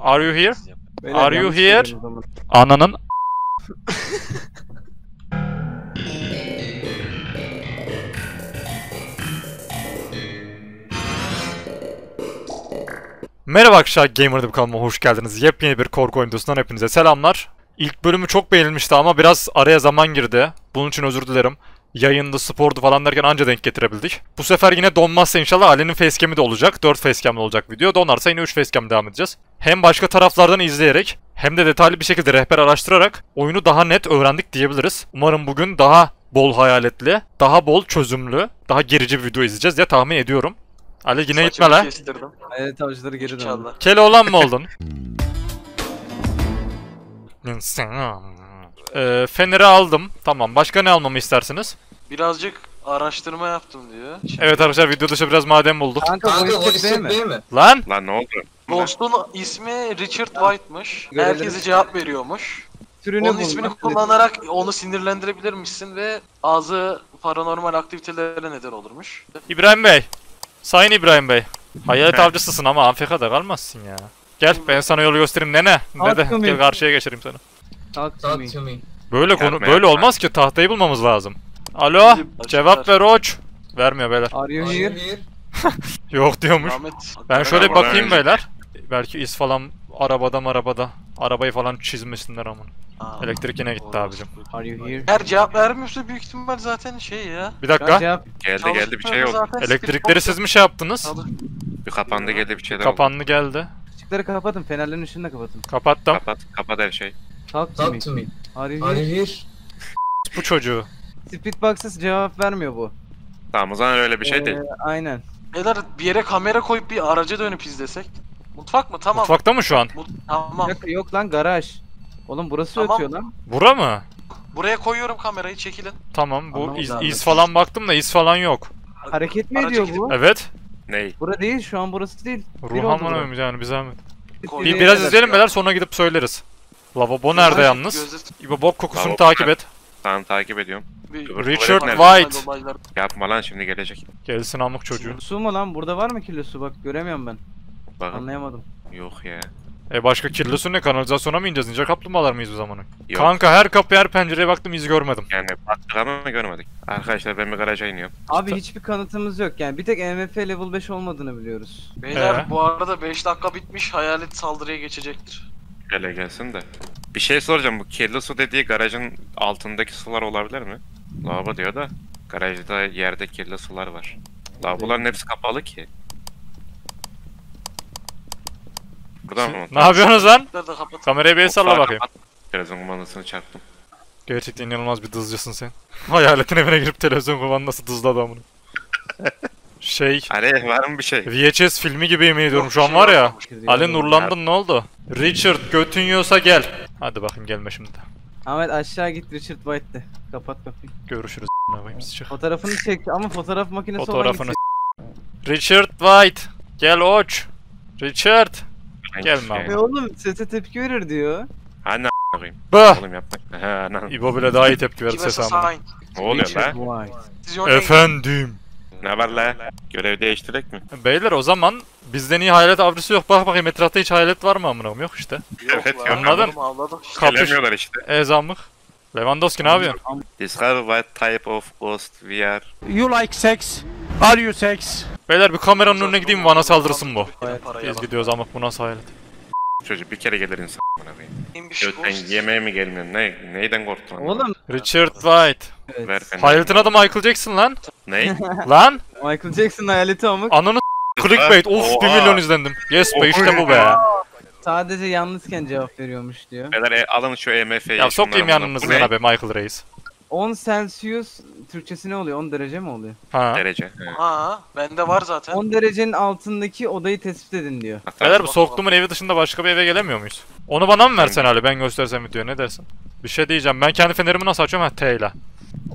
Are you here? Are you here? Ananın... Merhaba arkadaşlar, Gamer'da kanalıma hoş geldiniz. Yepyeni bir korku oyun videosundan hepinize selamlar. İlk bölümü çok beğenilmişti ama biraz araya zaman girdi. Bunun için özür dilerim. Yayında, spordu falan derken anca denk getirebildik. Bu sefer yine donmazsa inşallah Ali'nin facecam'i de olacak. 4 facecam'lı olacak video. Donarsa yine 3 facecam devam edeceğiz. Hem başka taraflardan izleyerek hem de detaylı bir şekilde rehber araştırarak oyunu daha net öğrendik diyebiliriz. Umarım bugün daha bol hayaletli, daha bol çözümlü, daha gerici bir video izleyeceğiz diye tahmin ediyorum. Ali yine gitme lan. Hayalet avcıları geri döndü. Keloğlan mı oldun? Feneri aldım. Tamam. Başka ne almamı istersiniz? Birazcık araştırma yaptım diyor. Şimdi... Evet arkadaşlar, video dışı biraz maden bulduk. Kanka o isim değil mi? Lan ne oldu? Ghost'un ismi Richard White'mış. Herkese cevap veriyormuş. Türünü onun ismini kullanarak onu sinirlendirebilirmişsin ve ağzı paranormal aktivitelere neden olurmuş. İbrahim Bey. Sayın İbrahim Bey. Hayalet avcısısın ama Afrika'da kalmazsın ya. Gel ben sana yolu göstereyim nene. Ne de gel karşıya geçireyim seni. Böyle konu böyle olmaz ki, tahtayı bulmamız lazım. Alo, cevap ver Oç. Vermiyor beyler. Yok diyormuş. Ben şöyle bir bakayım beyler. Belki iz falan arabada. Arabayı falan çizmesinler aman. Elektrik yine gitti abicim. Her cevap vermiyorsa büyük ihtimal zaten şey ya. Bir dakika. Geldi bir şey oldu. Elektrikleri siz mi şey yaptınız? Bir kapandı geldi bir şeyler. Kapandı geldi. Işıkları kapatın, fenerlerin ışığını da kapatın. Kapattım. Kapat her şey. Talk to me. Arayır. Bu çocuğu. Spirit Box'a cevap vermiyor bu. Tamam o zaman öyle bir şey değil. Aynen. Beyler bir yere kamera koyup bir araca dönüp izlesek. Mutfak mı? Tamam. Mutfakta mı şu an? Tamam. Yok lan garaj. Oğlum burası tamam. Ötüyor lan. Bura mı? Buraya koyuyorum kamerayı, çekilin. Tamam bu tamam, iz falan baktım da iz falan yok. Hareket mi ediyor bu? Evet. Ney? Bura değil şu an, burası değil. Ruhamana ölmüş yani bir zahmet. Biraz izleyelim beyler sonra gidip söyleriz. Lavabo nerede yalnız? İbo bok kokusunu lavabo takip et. Tamam takip ediyorum. Richard White. Yapma lan şimdi gelecek. Gelsin amık çocuğu. Su mu lan? Burada var mı kirli su? Bak göremiyorum ben. Bakın. Anlayamadım. Yok ya. Başka kirli su ne? Kanalizasyona mı ineceğiz? Ninja kaplumbağalar mıyız bu zamanı? Yok. Kanka her kapı her pencereye baktım iz görmedim. Yani baktık ama görmedik. Arkadaşlar ben bir garaja iniyorum. Abi hiçbir kanıtımız yok yani, bir tek EMF level 5 olmadığını biliyoruz. Beyler bu arada 5 dakika bitmiş, hayalet saldırıya geçecektir. Hele gelsin de. Bir şey soracağım, bu kirli su dediği garajın altındaki sular olabilir mi? Lavabo diyor da garajda yerde kirli sular var. Lavaboların hepsi kapalı ki. Buradan mı? Ne yapıyorsunuz lan? Kamerayı bir el salla bakayım. Televizyon kumandasını çarptım. Gerçekten inanılmaz bir dızcısın sen. Hayaletin evine girip televizyon kumandası dızladı adamını. Ali var mı bir şey? VHS filmi gibi yemin ediyorum şu an var ya. Ali nurlandın, ne oldu? Richard götün yiyorsa gel. Hadi bakayım gelme şimdi. Ahmet aşağı git, Richard White'de. Kapat kapıyı. Görüşürüz. Fotoğrafını çek ama fotoğraf makinesi olan gitsin. Richard White. Gel Oç. Richard. Gelme abi. Oğlum sese tepki verir diyor. Anne a**ayım. Oğlum yapma. İbo bile daha iyi tepki verir sese ama. Ne oluyor lan? Efendim. Ne var lan? Görev değiştirek mi? Beyler o zaman bizden iyi hayalet avcısı yok. Bak bakayım etrafta hiç hayalet var mı amınam? Yok işte. Evet yok. Anladın? Kapışıyorlar işte. Ezamık. Lewandowski ne yapıyor? Describe what type of ghost we are. You like sex? Are you sex? Beyler bir kameranın önüne gideyim, bana saldırsın bu. Biz gidiyoruz ama bu nasıl hayalet? Çocuk bir kere gelir insan bana beyim. Yemeğe mi gelmiyorsun? Neyden korktun? Oğlum. Richard White. Evet. Hayaletin adı Michael Jackson lan. Ney? Lan? Michael Jackson hayaleti amık. Ananı clickbait. Of 1 milyon izlendim. Yes be işte bu be. Sadece yalnızken cevap veriyormuş diyor. Beyler alın şu EMF'yi. Ya sokayım yanınızdan be Michael Reis. 10 Celsius Türkçesi ne oluyor? 10 derece mi oluyor? Ha. Derece. Evet. Ha, bende var zaten. 10 derecenin altındaki odayı tespit edin diyor. Beyler bu soktuğumun evi dışında başka bir eve gelemiyor muyuz? Onu bana mı versen Ali? Ben göstersem diyor. Ne dersin? Bir şey diyeceğim. Ben kendi fenerimi nasıl açıyorum? Ha T ile.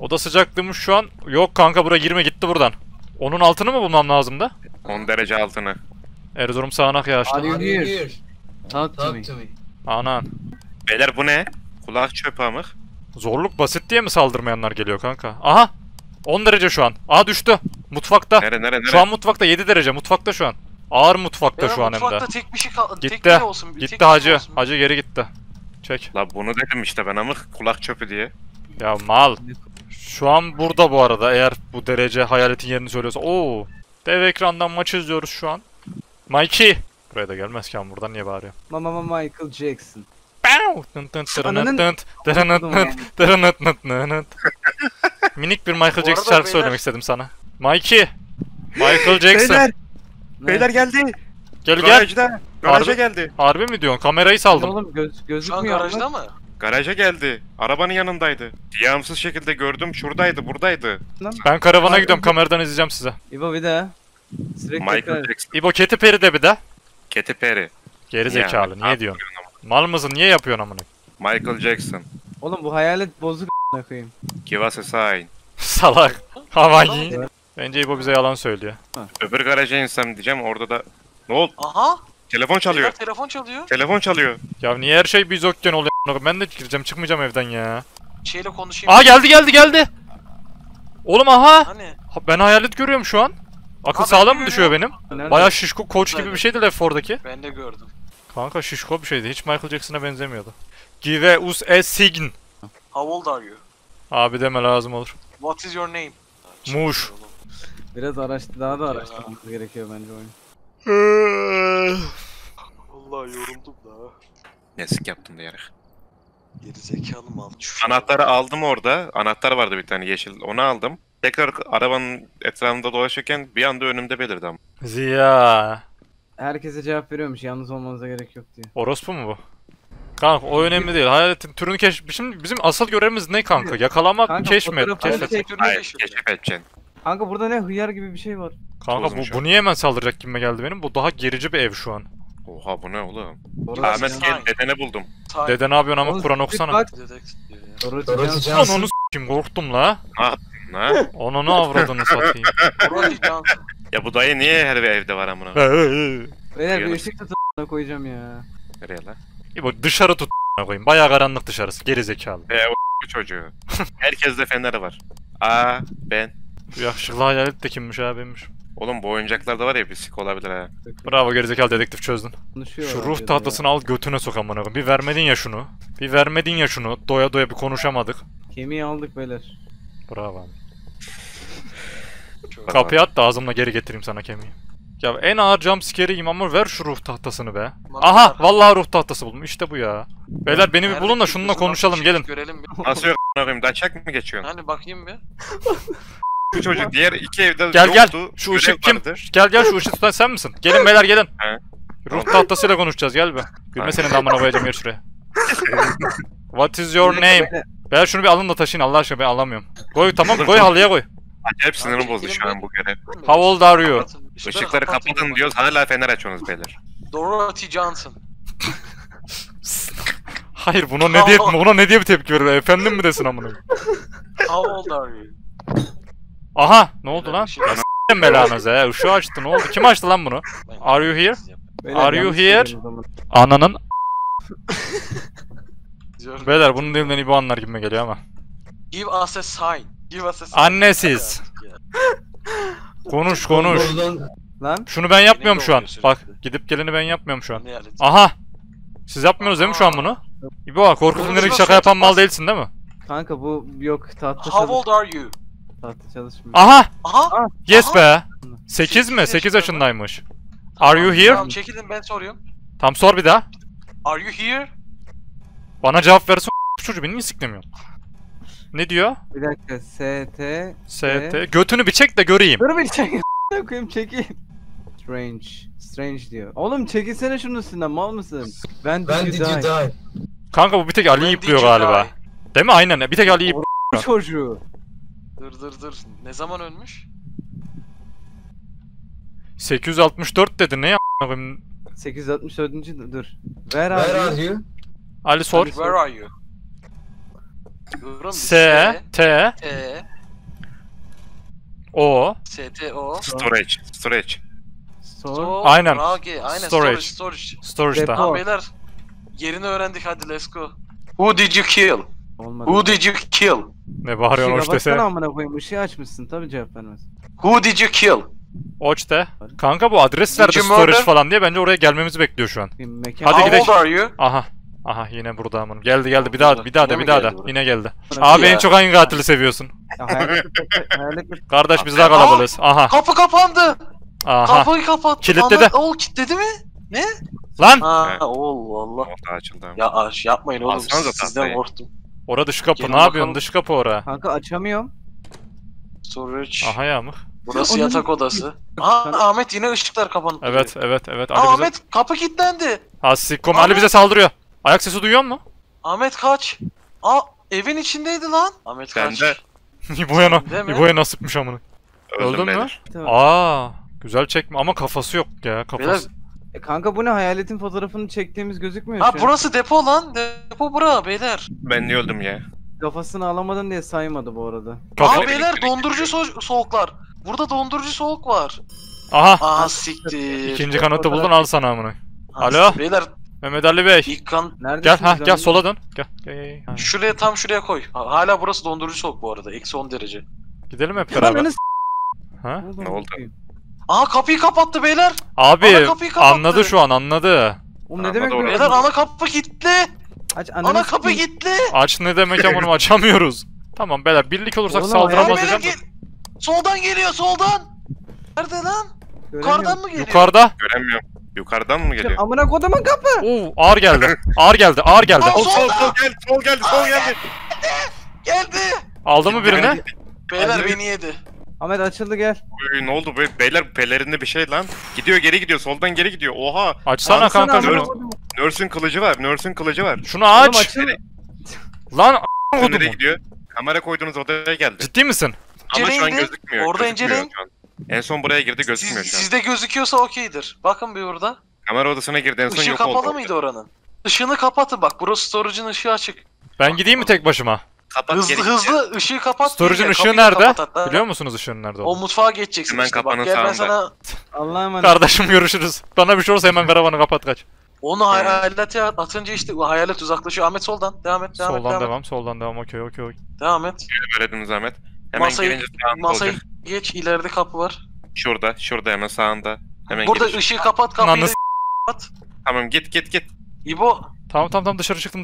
Oda sıcaklığımız şu an. Yok kanka buraya girme, gitti buradan. Onun altını mı bulmam lazım da? 10 derece altını. Erzurum sağanak yağışlı. Talk to me. Anan. Beyler bu ne? Kulak çöpü amık. Zorluk basit diye mi saldırmayanlar geliyor kanka? Aha! 10 derece şu an. Aha düştü. Mutfakta. Nere? Şu an mutfakta 7 derece. Mutfakta şu an. Ağır mutfakta şu an hem de. Mutfakta tek bir şey kaldı. Gitti. Olsun. Gitti tek hacı. Olsun. Hacı geri gitti. Çek. La bunu dedim işte ben ama kulak çöpü diye. Ya mal. Şu an burada bu arada eğer bu derece hayaletin yerini söylüyorsa. Oo. Dev ekrandan maç izliyoruz şu an. Mikey. Buraya da gelmezken buradan niye bağırıyor? Mama Michael Jackson. Minik bir Michael Jackson şarkı söylemek istedim sana. Mikey. Michael Jackson. Beyler geldi. Gel. Garaja geldi. Harbi mi diyorsun? Kamerayı saldım. Oğlum gözükmüyor garajda mı? Garaja geldi. Arabanın yanındaydı. Yağımsız şekilde gördüm. Şuradaydı, buradaydı. Ben karavana gidiyorum. Kameradan izleyeceğim size. İbo bir de. Michael Jackson. İbo Katy Perry de bir de. Katy Perry. Geri zekalı. Niye diyorsun? Mal mısın? Niye yapıyorsun amına? Michael Jackson. Oğlum bu hayalet bozuk amına koyayım. Kivase sain. Salak. Havai. Bence İbo bize yalan söylüyor. Ha. Öbür garaja insem diyeceğim orada da... Ne oldu? Aha! Telefon çalıyor. Beyler, telefon çalıyor. Ya niye her şey bizokken oluyor amına? Ben de gireceğim çıkmayacağım evden ya. Şeyle konuşayım. Aa geldi. Oğlum aha! Hani? Ben hayalet görüyorum şu an. Akıl sağlam mı düşüyor benim? Nerede? Bayağı şişko koç gibi bir şeydi Left 4'daki. Ben de gördüm. Kanka şişko bir şeydi. Hiç Michael Jackson'a benzemiyordu. Give us a sign. How old are you? Abi deme lazım olur. What is your name? Muş. Biraz daha da araştırmak gerekiyor bence oyun. Vallahi yoruldum da. Nesik yaptım diyerek. Geri zekalı mal. Anahtarı aldım orada. Anahtar vardı bir tane yeşil. Onu aldım. Tekrar arabanın etrafında dolaşırken bir anda önümde belirdi ama. Ziya. Herkese cevap veriyormuş. Yalnız olmanıza gerek yok diye. Orospu mu bu? Kanka o önemli değil. Hayaletin türünü keşfet. Şimdi bizim asıl görevimiz ne kanka? Yakalamak, keşfetmek. Keşfedeceksin. Kanka burada ne hıyar gibi bir şey var. Kanka bu niye hemen saldıracak gibime geldi benim? Bu daha gerici bir ev şu an. Oha bu ne oğlum? Ahmet gel dedene buldum. Dede ne yapıyorsun ama Kur'an okusana. Dorothy Johnson. Onu s***im korktum la. Ne? Onu ne avradını satayım. Ya bu dayı niye her evde var amına? Beyler bir ışık tutana koyacağım ya. Nereye lan? İbo dışarı tutana koyayım. Bayağı karanlık dışarısı. Gerizekalı. O çocuğu. Herkes de feneri var. Aa ben. Bu yakışıklı hayalet de kimmiş abimmiş. Oğlum bu oyuncaklarda var ya bir sik olabilir ha. Bravo gerizekalı dedektif çözdün. Şu ruh tahtasını al götüne sok amına koyayım. Bir vermedin ya şunu. Doya doya bir konuşamadık. Kemiği aldık beyler. Bravo. Kapıyı at da ağzımla geri getireyim sana kemiği. Ya en ağır jumpscare'iyim ama ver şu ruh tahtasını be. Aha vallahi ruh tahtası buldum işte bu ya. Beyler beni bir bulun da şununla konuşalım gelin. Nasıl yok a**ayım daçak mı geçiyorsun? Hani bakayım bir. Şu çocuk diğer iki evde yoktu. Gel şu ışık kim? Gel şu ışık tutan sen misin? Gelin beyler gelin. Ruh tahtasıyla konuşacağız gel be. Gülme senin de amına koyacağım gel şuraya. What is your name? Ben şunu bir alın da taşıyın Allah aşkına ben alamıyorum. Koy tamam koy halıya koy. Acayip sinirim bozdu şu an bu görev. How old are you? Işıkları kapatın diyoruz hala fener açıyorsunuz beyler. Dorothy Johnson. Hayır buna ne diye bir tepki verir efendim mi desin amına? How old are you? Aha ne oldu lan? Sen belanıza ya şu açtı ne oldu? Kim açtı lan bunu? Are you here? Are you here? Ananın beyler bunun dilinden İbo anlar gibime geliyor ama. Give us a sign. Give us a sign. Annesiz. Konuş. Lan? Şunu ben yapmıyorum şu an. Bak gidip geleni ben yapmıyorum şu an. Aha. Siz yapmıyorsunuz değil mi şu an bunu? İbo korkutun direkt şaka yapan mal değilsin değil mi? Kanka bu yok tahta çalışmıyor. How old are you? Tahta çalışmıyor. Aha. Yes be. 8 mi? 8 yaşındaymış. Are you here? Tamam çekilin ben soruyorum. Tam sor bir daha. Are you here? Bana cevap versin çocuğu beni niye siklemiyorsun? Ne diyor? Bir dakika S T götünü bir çek de göreyim. Dur bir çek. Ne koyayım çekeyim. Strange diyor. Oğlum çekilsene şunu senden mal mısın? Ben did you die. Kanka bu bir tek Ali ipliyor galiba. Değil mi? Aynen bir tek Ali ipliyor. Bu çocuğu. Dur. Ne zaman ölmüş? 864 dedi ne yapayım? 864. Dur. Where are you? Ali sor. Where are you? S T O Storage. Aynen. Storage. Tamam beyler. Yerini öğrendik hadi let's go. Who did you kill? Who did you kill? Ne bağırıyorsun hoş desene. Işığa baksana amına koyayım ışığı açmışsın tabi cevap vermez. Who did you kill? Oç'te. Kanka bu adreslerde storage falan diye bence oraya gelmemizi bekliyor şu an. Hadi gidelim. Aha. Aha yine burada amınım. Geldi geldi. Bir daha da. Yine geldi. Abi en çok hangi katili seviyorsun? Kardeş biz daha kalabalıyız. Aha. Kapı kapandı. Aha. Kapıyı kapattı. Kilitledi. Oğul kilitledi mi? Ne? Lan. Aa oğul Allah. Ya aş yapmayın oğlum. Sizden korktum. Orada dış kapı. Ne yapıyorsun? Dış kapı oraya. Kanka açamıyorum. Storage. Aha yağmur. Burası ya, yatak odası. Aa Ahmet yine ışıklar kapandı. Evet evet evet. Ali Ahmet bize... kapı kilitlendi. Asikom Ali bize saldırıyor. Ayak sesi duyuyor musun? Ahmet kaç. Aa evin içindeydi lan. Ahmet kaç. İbo'ya nasıl sıkmış amına. Öldün mü? Aa güzel çekme ama kafası yok ya kafası. Beyler... kanka bu ne, hayaletin fotoğrafını çektiğimiz gözükmüyor. Ha burası depo lan. Depo bura beyler. Ben niye öldüm ya? Kafasını alamadın diye saymadı bu arada. Aa beyler dondurucu soğuklar. Burada dondurucu soğuk var. Aha. Aha siktir. İkinci kanıtı buldun, al sana amına. Alo. Beyler. Mehmet Ali Bey. İlk kan... Gel ha gel sola dön. Gel. Gel. Şuraya tam şuraya koy. Hala burası dondurucu soğuk bu arada. Eksi 10 derece. Gidelim hep beraber. Ha? Ne oldu? Aha kapıyı kapattı beyler. Abi kapattı. Anladı şu an, anladı. Oğlum ne demek? Beyler ana kapı kilitli. Aç, ana kapı kilitli. Aç ne demek amınım, açamıyoruz. Tamam beyler birlik olursak saldıramaz hocam. Soldan geliyor, soldan. Nerede lan? Yukarıdan mı geliyor? Yukarıda. Göremiyorum. Yukarıdan mı geliyor? Amına kodumun kapı. Oo, ağır geldi. Ağır geldi, ağır geldi. Aa, sol geldi. Geldi. Aldı mı birini? Beyler beni yedi. Ahmet açıldı gel. Oy, ne oldu beyler, pelerinde bir şey lan. Gidiyor, geri gidiyor, soldan geri gidiyor. Oha. Açsana kanka. Nurse'ün kılıcı var, Nurse'ün kılıcı var. Şunu aç. Lan a**a kodumu. Nereye gidiyor? Kamera koyduğunuz odaya geldi. Ciddi misin? Ama şu an gözükmüyor. Orada inceleyin. En son buraya girdi, gözükmüyor şu an. Sizde gözüküyorsa okeydir. Bakın bir burada. Kamera odasına girdi en son, yok oldu. Işığı kapalı mıydı oranın? Işığını kapatın bak. Burası storage'ın ışığı açık. Ben gideyim mi tek başıma? Kapat, hızlı ışığı kapat. Storage'ın ışığı nerede? Biliyor musunuz ışığın nerede olduğunu? O mutfağa geçeceksin. Hemen işte. Bak, gel ben sana... Allah'a emanet. Kardeşim görüşürüz. Bana bir şey olursa hemen karavanı kapat kaç. Onu hayalete atınca işte hayalet uzaklaşıyor. Ahmet soldan. Devam et. Devam soldan et, devam. Soldan devam. Okey okey okey. Devam et. Öğrediniz Ahmet. Hemen masayı geç, ileride kapı var. Şurada, şurada hemen sağında. Hemen burada gidişim. Işığı kapat, kapıyı kapat. Tamam git. İbo. Tamam dışarı çıktım.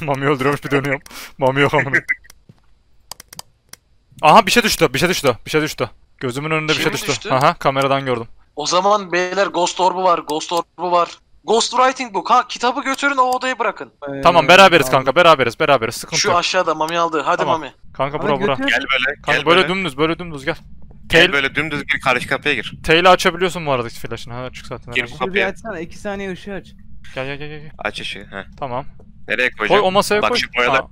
Mami öldürüyormuş, bir dönüyorum. Mami yok amına. Aha bir şey düştü. Gözümün önünde bir şey düştü. Aha kameradan gördüm. O zaman beyler Ghost Orb'u var. Ghostwriting book. Ha kitabı götürün, o odayı bırakın. Tamam beraberiz kanka, beraberiz. Sıkıntı yok. Şu aşağıda Mami aldı. Hadi tamam. Mami. Kanka bura. Gel böyle. Kanka gel böyle dümdüz gel. Gel böyle dümdüz gir, karşı kapıya gir. Tail'i açabiliyorsun bu aradaki flaşını. Ha çık zaten. Gir bu kapıyı. Açsana 2 saniye ışığı aç. Gel. Aç ışığı. He. Tamam. Nereye koyacağım? Koy o masaya koy. Bak şu boyalar.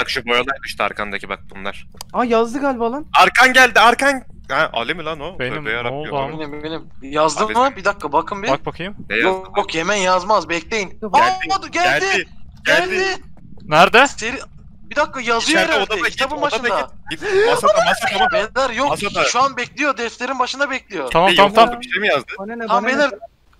Bak şu boyalar işte arkandaki, bak bunlar. Aa yazdı galiba lan. Arkan geldi, arkan. Ha Ali mi lan o? Benim benim. Yazdım mı? Bir dakika bakın bir. Bak bakayım. Yok Yemen yazmaz, bekleyin. Geldi. Nerede? Bir dakika yazıyor herhalde. Kitabın başında. Masada. Beyler yok masada. Şu an bekliyor, defterin başında bekliyor. Tamam. Bir şey mi yazdı? Tamam beyler.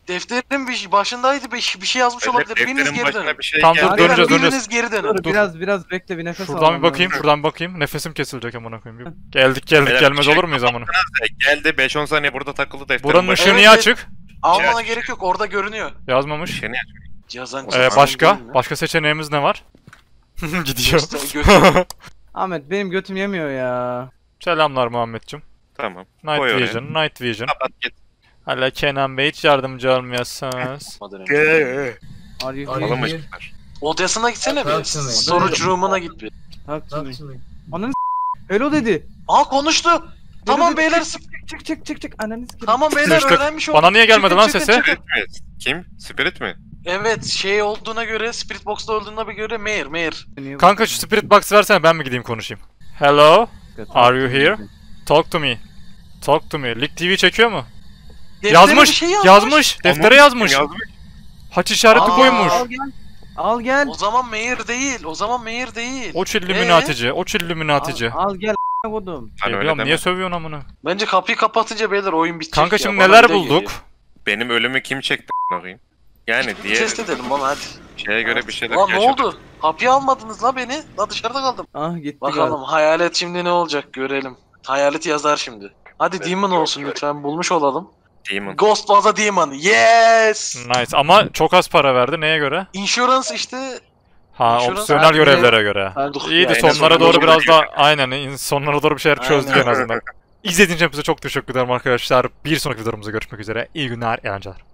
Defterin başındaydı, bir şey yazmış olabilir. Biriniz geri dönün. Tamam döneceğiz. Biraz bekle, bir nefes al. Şuradan bir bakayım. Nefesim kesilecek amına koyayım. Geldik gelmez olur muyuz amına? Geldi 5-10 saniye burada takıldı defterin. Buranın ışığı niye açık? Almana gerek yok, orada görünüyor. Yazmamış. Başka seçeneğimiz ne var? Gidiyor. Ahmet benim götüm yemiyor ya. Selamlar Muhammed'cim. Tamam. Night Vision. Kapat git. Hala Kenan Bey hiç yardımcı olmuyorsanız. Alamayız. Odasına gitsene bir. Storage room'una git bir. Ananı s***. Hello dedi. Aa konuştu. Tamam beyler çık. Ananı s***. Tamam beyler öğrenmiş oldu. Bana niye gelmedi lan sesi? Kim? Spirit mi? Evet şey olduğuna göre, Spirit Box'ta olduğuna göre Meir. Kanka şu Spirit Box versene, ben mi gideyim konuşayım? Hello? Are you here? Talk to me. Lig TV çekiyor mu? Yazmış. Deftere yazmış. Haç işareti koymuş. Al gel. O zaman Meir değil. O çillüminatici. Al gel. Kodum. Biliyorum niye sövüyorsun amına? Bence kapıyı kapatınca beyler oyun bitecek. Kanka şimdi neler bulduk? Benim ölümü kim çekti bakayım? Yani diye test edelim ama hadi. Şeye göre bir şeyler yaşadık. Ne oldu? Kapıyı almadınız la beni. La dışarıda kaldım. Ah gitti. Bakalım hayalet şimdi ne olacak görelim. Hayaleti yazar şimdi. Hadi Demon olsun lütfen, bulmuş olalım. Demon. Ghost Baza Demon. Yes! Nice ama çok az para verdi, neye göre? Insurance işte. Ha, opsiyonel görevlere göre. İyiydi, sonlara doğru biraz daha aynen sonlara doğru bir şeyler çözdük en azından. İzlediğiniz için hepinize çok teşekkür ederim arkadaşlar. Bir sonraki videomuzda görüşmek üzere. İyi günler, eğlenceler.